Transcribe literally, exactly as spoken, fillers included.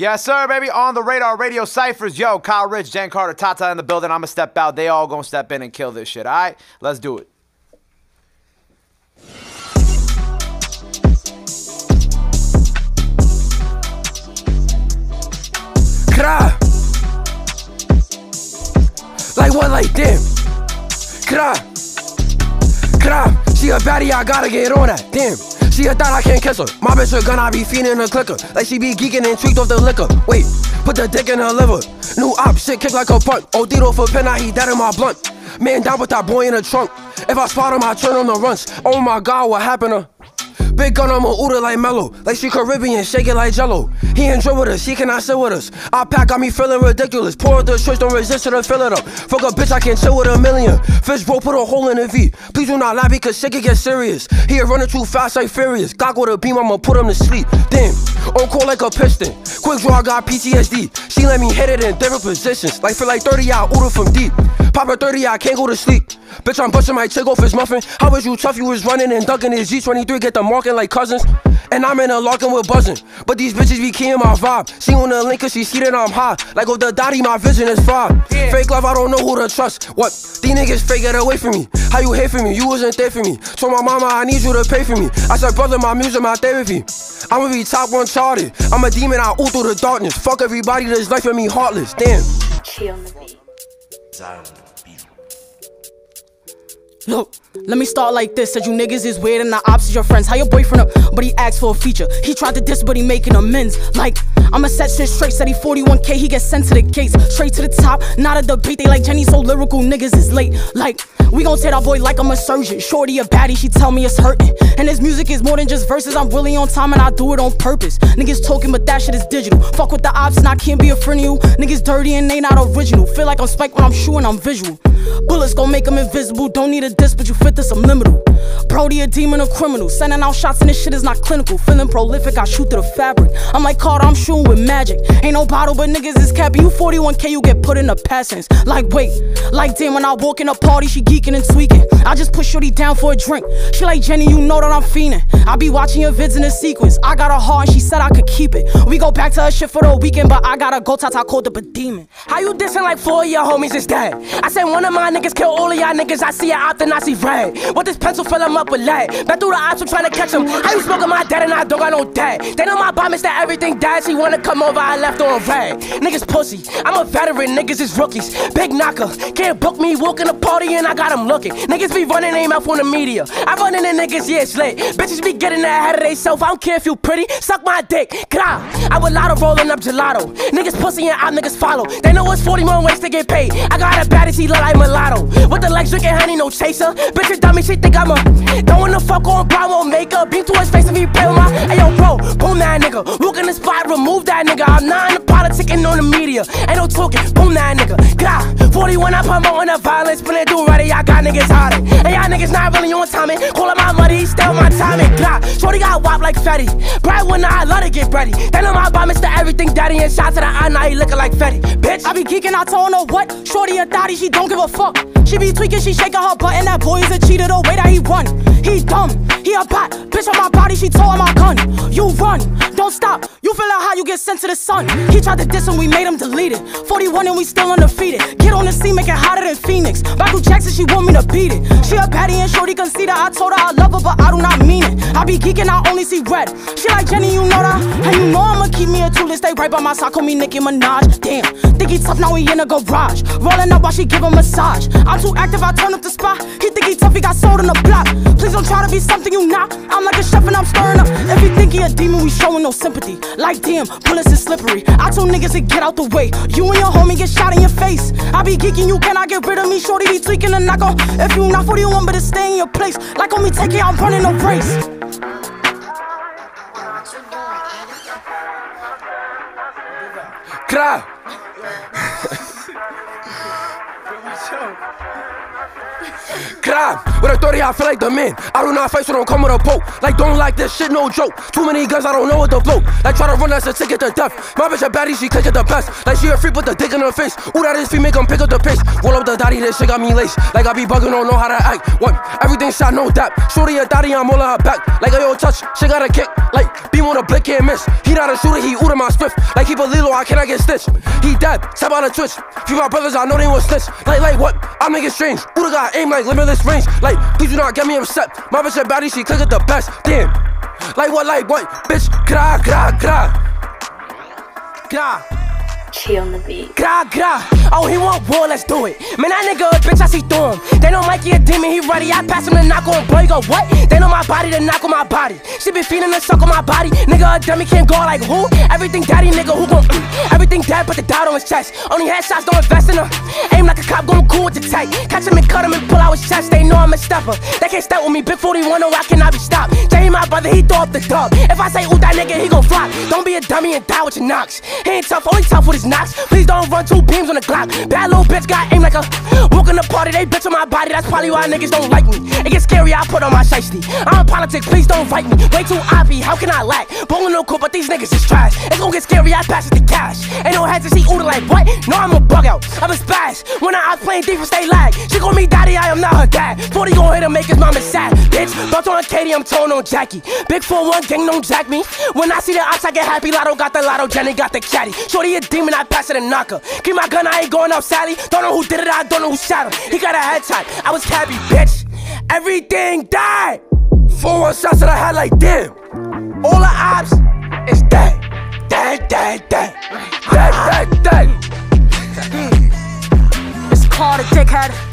Yes, sir, baby. On the radar radio ciphers. Yo, Kyle Richh, Jen Carter, Tata in the building. I'm going to step out. They all going to step in and kill this shit. All right? Let's do it. Like one like them. Kra, kra. She a baddie, I gotta get on that. Damn. She a thought I can't kiss her. My bitch a gun, I be feeding her clicker. Like she be geeking and tweaked off the liquor. Wait, put the dick in her liver. New op, shit kick like a punt. Odito for pen, I eat that in my blunt. Man down with that boy in the trunk. If I spot him, I turn on the runs. Oh my god, what happened to? Big gun, I'm a Uda like Mello. Like she Caribbean, shake it like Jello. He ain't drill with us, he cannot sit with us. I pack, got me feeling ridiculous. Pour the switch, don't resist it or fill it up. Fuck a bitch, I can't chill with a million. Fish bro, put a hole in the V. Please do not lie because shit can get serious. He running too fast like furious. Glock with a beam, I'ma put him to sleep. Damn, on call like a piston. Quick draw, I got P T S D. She let me hit it in different positions. Like for like thirty, I Uda from deep. Pop at thirty, I can't go to sleep. Bitch, I'm busting my chick off his muffin. How was you tough? You was running and ducking his G twenty-three, get the marking like cousins. And I'm in a lockin' with buzzing. But these bitches be keying my vibe. She on the link cause she see that I'm high. Like with the dotty, my vision is fried. Yeah. Fake love, I don't know who to trust. What? These niggas fake, get away from me. How you hate for me? You wasn't there for me. Told my mama I need you to pay for me. I said, brother, my music, my therapy. I'ma be top one charted. I'm a demon, I oot through the darkness. Fuck everybody that's life with me heartless. Damn. She on the beat. Look, let me start like this. Said you niggas is weird and the ops is your friends. How your boyfriend up, but he asked for a feature. He tried to diss, but he making amends. Like, I'ma set shit straight. Said he forty-one K, he gets sent to the gates. Straight to the top, not a debate. They like Jenny, so lyrical, niggas is late. Like, we gon' tear that boy like I'm a surgeon. Shorty a baddie, she tell me it's hurting. And this music is more than just verses. I'm really on time and I do it on purpose. Niggas talking, but that shit is digital. Fuck with the ops and I can't be a friend of you. Niggas dirty and they not original. Feel like I'm spiked when I'm shooting, I'm visual. Bullets gon' make them invisible. Don't need a this, but you fit this subliminal. Brody a demon, a criminal. Sending out shots and this shit is not clinical. Feeling prolific, I shoot through the fabric. I'm like Carter, I'm shooting with magic. Ain't no bottle, but niggas is capping. You forty-one K, you get put in the past tense. Like wait, like damn, when I walk in a party, she geeking and tweaking. I just put shorty down for a drink. She like Jenny, you know that I'm fiending. I be watching your vids in the sequence. I got a heart and she said I could keep it. We go back to her shit for the weekend, but I gotta go. Tata called up a demon. How you dissing like four of your homies is dead? I said one of my niggas kill all of y'all niggas. I see I opt and I see red. With this pencil, fill him up with lead. Back through the eyes, I'm trying to catch him. How you smoking my dad and I don't got no dad? They know my bomb is that everything died. She wanna come over, I left on red. Niggas pussy, I'm a veteran, niggas is rookies. Big knocker, can't book me, walk in a party and I got him looking. Niggas be running their mouth on the media. I run in the niggas, yeah, it's lit. Bitches be getting ahead of theyself. I don't care if you pretty, suck my dick. Kra, I with lotto rolling up gelato. Niggas pussy and I niggas follow. They know it's forty more ways to get paid. I got a baddie, she look like mulatto. With the legs drinking honey, no chaser. Bitch, a dummy, she think I'm a. Don't wanna fuck on brown, won't make her. Beam to his face and be play with my. Ayo, bro, boom that nigga. Look in the spot, remove that nigga. I'm not in the politics and on the media. Ain't no talking, boom that nigga. God, forty-one, I promoting the violence. Spin it through right, y'all got niggas hot. And y'all niggas not really on timing. Calling my money, still my timing. God, shorty got wop like Fetty. Bright when I love to get ready. They know my bomb, Mister Everything Daddy. And shots to the eye, now he looking like Fetty. Bitch, I be geeking, I don't know what. Shorty a daddy, she don't give a fuck. She be tweaking, she shaking her butt, and that boy is a cheater the way that he run. He dumb, he a bot, bitch on my body, she tore my gun. You run, don't stop, you feel out how you get sent to the sun. He tried to diss and we made him delete it. forty-one and we still undefeated. Kid on the scene, make it hotter than Phoenix. Michael Jackson, she want me to beat it. She a baddie and shorty can see that. I told her I love her, but I do not mean it. I be geeking, I only see red. She like Jenny, you know that. And you know I'ma keep me a two list. Stay right by my side, call me Nicki Minaj. Damn, think he tough, now he in the garage. Rolling up while she give him massage. I too active, I turn up the spot. He think he tough, he got sold on the block. Please don't try to be something you not. I'm like a chef and I'm stirring up. If you think he a demon, we showing no sympathy. Like damn, bullets is slippery. I told niggas to get out the way. You and your homie get shot in your face. I be geeking, you cannot get rid of me. Shorty be tweaking and I go. If you not forty-one, better stay in your place. Like on me, take it, I'm running a race. Cry. Crab, with authority I feel like the man. I do not fight, so don't come with a poke. Like don't like this shit, no joke. Too many guns, I don't know what to blow. Like try to run, that's a ticket to death. My bitch a baddie, she click at the best. Like she a freak with the dick in her face. Ooh, that is free, make him pick up the pace. Roll up the dotty, this shit got me laced. Like I be bugging, don't know how to act. What? Everything shot, no dap. Shorty a dotty, I'm all on her back. Like a yo touch, she got a kick. Like beam on a blick, can't miss. He not a shooter, he ooh to my spiff. Like keep a Lilo, I cannot get stitched. He dead, tap on a twitch. Few my brothers, I know they was snitch. Like, like what? I'm niggas strange. Ooh, got aim like limitless range. Like, please do not get me upset. My bitch a baddie, she click at the best. Damn. Like what, like what? Bitch, gra, gra, gra. Gra. Chi on the beat. Gra, gra. Oh, he want war, let's do it. Man, that nigga a bitch, I see through him. They know Mikey a demon, he ready. I pass him the knock on, boy, he go, what? They know my body, to knock on my body. She be feeling the suck on my body. Nigga, a dummy can't go like who? Everything daddy, nigga, who gon' mm? Everything dad, put the dot on his chest. Only headshots, don't invest in him. Aim like a cop, going cool with the tight. Catch him and cut him and pull out his chest. They know I'm a stepper. They can't step with me, big forty-one, no, I cannot be stopped. Jenny, my brother, he throw up the dub. If I say, ooh, that nigga, he gon' flop. Don't be a dummy and die with your knocks. He ain't tough, only tough with his knocks. Please don't run two beams on the Glock. Bad little bitch got aim like a walk in the party. They bitch on my body. That's probably why niggas don't like me. It gets scary. I put on my shiesty. I'm in politics. Please don't write me. Way too obby. How can I lack? Bowling no cool, but these niggas is trash. It's gonna get scary. I pass it to cash. Ain't no heads to see Uda like what? No, I'm a bug out. I'm a splash. When I out playing defense, they lag. She call me daddy. I am not her dad. forty gon' hit him, make his mama sad. Bitch, bounced on Katie. I'm torn on Jackie. Big four one gang don't jack me. When I see the ops, I get happy. Lotto got the lotto. Jenny got the caddy. Shorty a demon. I pass it and knock her. Keep my gun. I ain't going out, Sally. Don't know who did it, I don't know who shot him. He got a headshot, I was happy, bitch. Everything died. Four one shots that I had like damn. All the ops is dead. Dead, dead, dead. Dead, dead, dead. It's called a dickhead.